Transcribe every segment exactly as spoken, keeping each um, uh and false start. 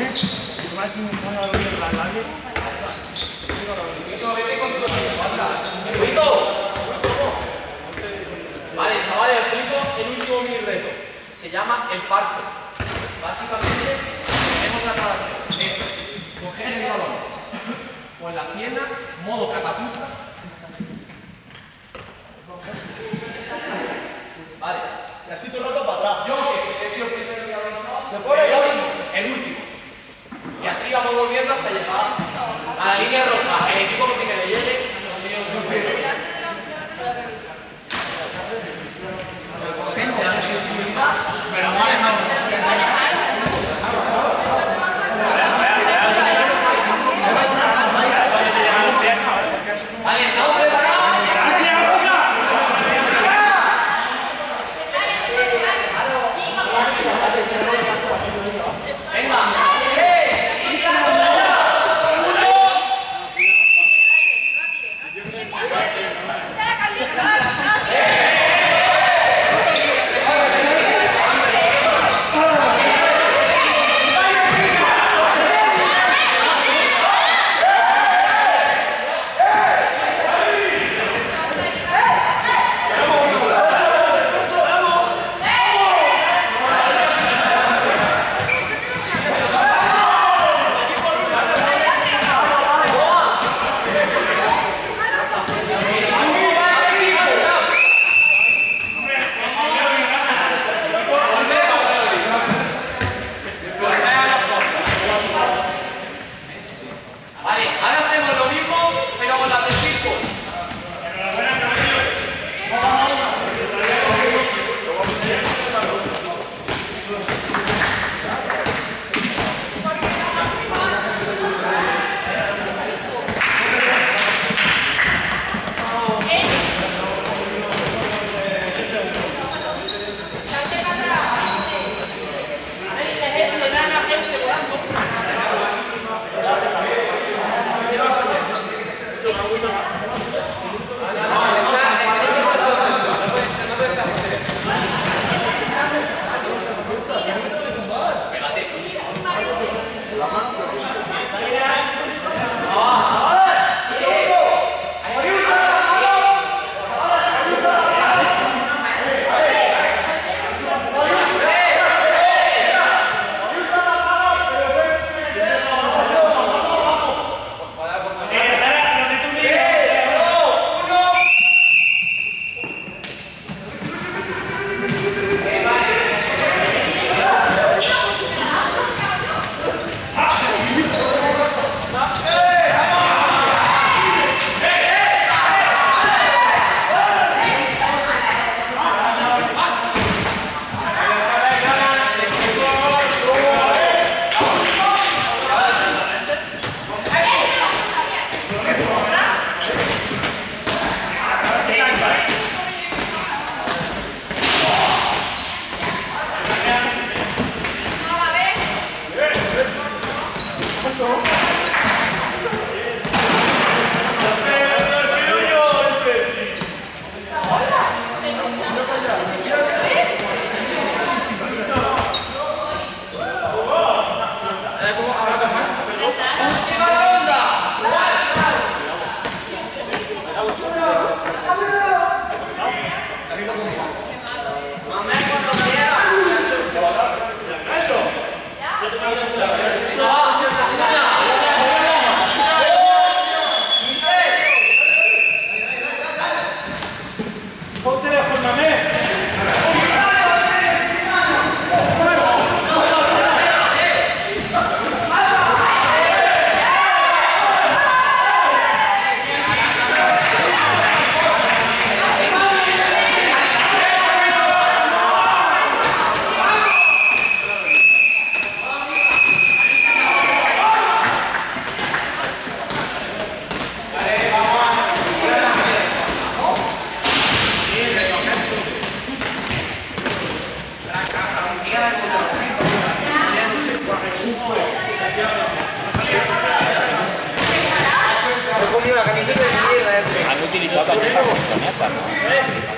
Vale, chavales, explico el último mini reto. Se llama el parto. Básicamente, tenemos la tarea de coger el balón con las piernas, modo catapulta. Vale. Y así tu rato para atrás. Yo que he sido el primero que ha levantado. Se pone el último. El último. Y así vamos volviendo hasta llegar a la línea roja. El equipo que tiene que llegue. Venga, ¡eh! ¡Uno!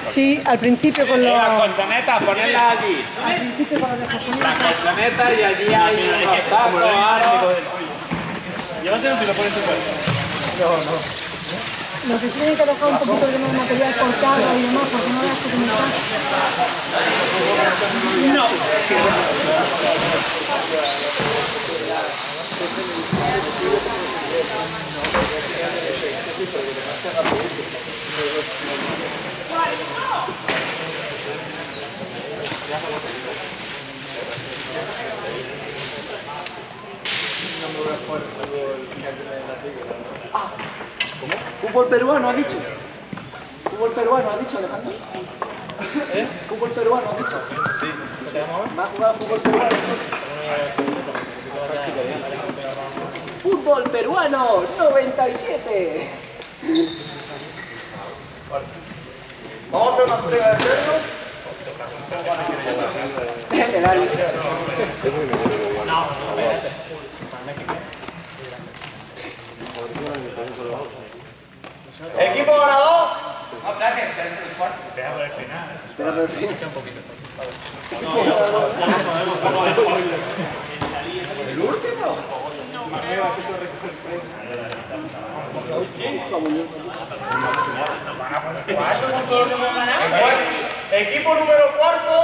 Sí, al principio con los... Las colchonetas, ponedlas allí. Al principio con las colchonetas. Las colchonetas y allí hay unos tacos, algo... Llévatelo si lo pones en cuerpo. No, no. Lo que tiene que dejar un poquito de material cortado y demás, porque no las comunicaciones. No. ¿Cómo? Fútbol peruano ha dicho. Fútbol peruano ha dicho, Alejandro. ¿Eh? Fútbol peruano ha dicho. Sí. ¿Se llama ahora? ¿Más jugado fútbol peruano? Fútbol peruano noventa y siete. Vamos a hacer una prueba de perro. El árbitro. No, equipo ganador. No, espera que está en el cuarto. Espera por el final. Espera por el final. Echa un poquito. ¿El último? Equipo número cuarto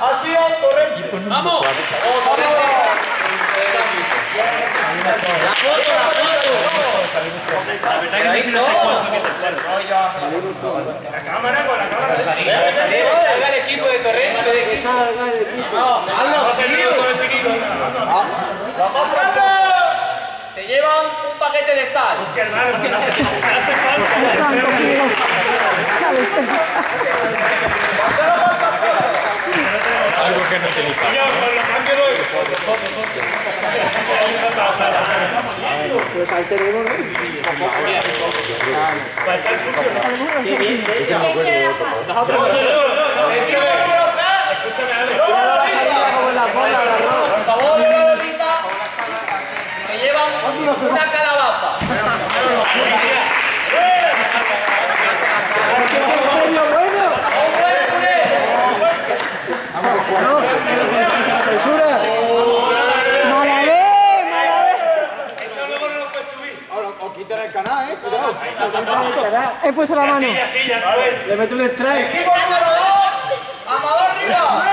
ha sido Torrente. ¡Vamos! La foto, la foto. La verdad que no sé cuánto que te La cámara con la cámara. Salga el equipo de Torrente. Que salga el equipo. ¡Hazlo! Se llevan un paquete de sal. ¡Qué raro! ¡Hace falta! Algo que no te gusta. Los alteremos, ¿no? Qué bien, ¿eh? Yo me de eso. Por favor, Lolita. Se llevan una calabaza. He puesto la mano. Ya, sí, ya, sí, ya. Le meto un strike. Equipo número dos, Amador Rivas.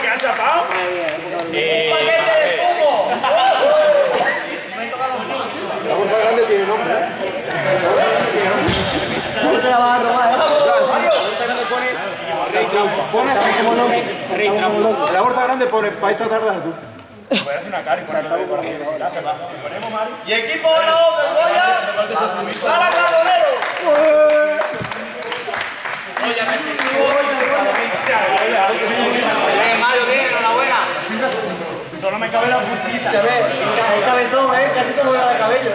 ¿Qué han chapado? Un paquete de fumo. La bomba grande tiene nombre. ¿Cómo te la vas a robar? Pone la bolsa grande pone para esta tarde azul. Una cara y ponemos mal. Y equipo de Goya, Sala Carbonero. Goya, enhorabuena. Solo me cabe la puntita. El cabezón, ¿eh? Casi como la de cabello.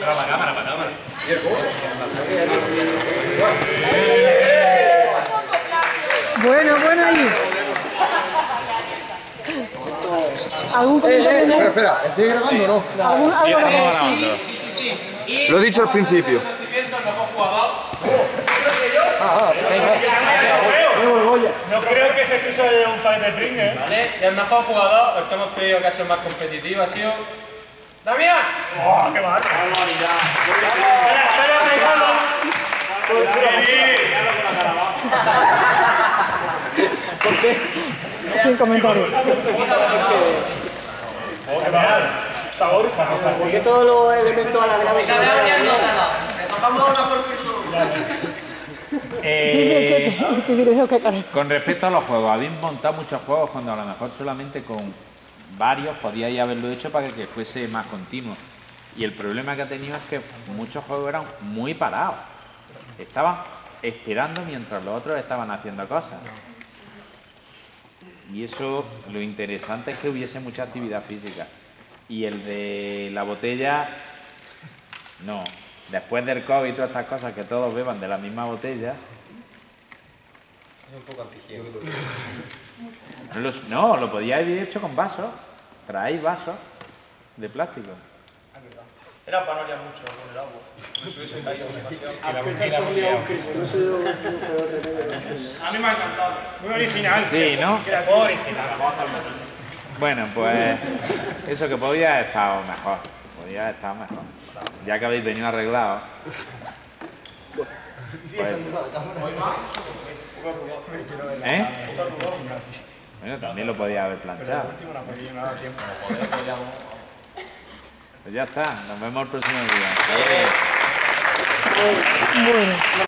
Pero para cámara, para cámara. ¿Y el bueno, bueno ahí. ¿Algún comentario? Eh, eh, pero espera, ¿estoy grabando o no? ¿Algún, algo sí, grabando. Sí, sí, sí. Lo he dicho al principio. Ah, ah, no creo que Jesús sea un fan de Pringle. Vale, y el mejor jugador, el que hemos creído que ha sido más competitivo, ha sido... ¡Damián! ¡Oh, qué mal! ¡Espera, espera, Ricardo! ¿Por qué? Sin comentario. ¿Por qué todos los elementos a la grave? Eh, con respecto a los juegos, habéis montado muchos juegos cuando a lo mejor solamente con varios podíais haberlo hecho para que fuese más continuo. Y el problema que ha tenido es que muchos juegos eran muy parados. Estaban esperando mientras los otros estaban haciendo cosas. Y eso, lo interesante es que hubiese mucha actividad física. Y el de la botella, no. Después del COVID y todas estas cosas, que todos beban de la misma botella... Es un poco antihigiénico. No, lo podíais haber hecho con vasos. Traéis vasos de plástico. Era para no liar mucho con el agua. No se hubiese caído demasiado. A mí me ha encantado. Muy original. Sí, ¿no? Creativo, original. Bueno, pues eso que podía haber estado mejor. Podía haber estado mejor. Ya que habéis venido arreglados. Pues, ¿eh? Bueno, también lo podía haber planchado. Pues ya está, nos vemos el próximo día. Bueno.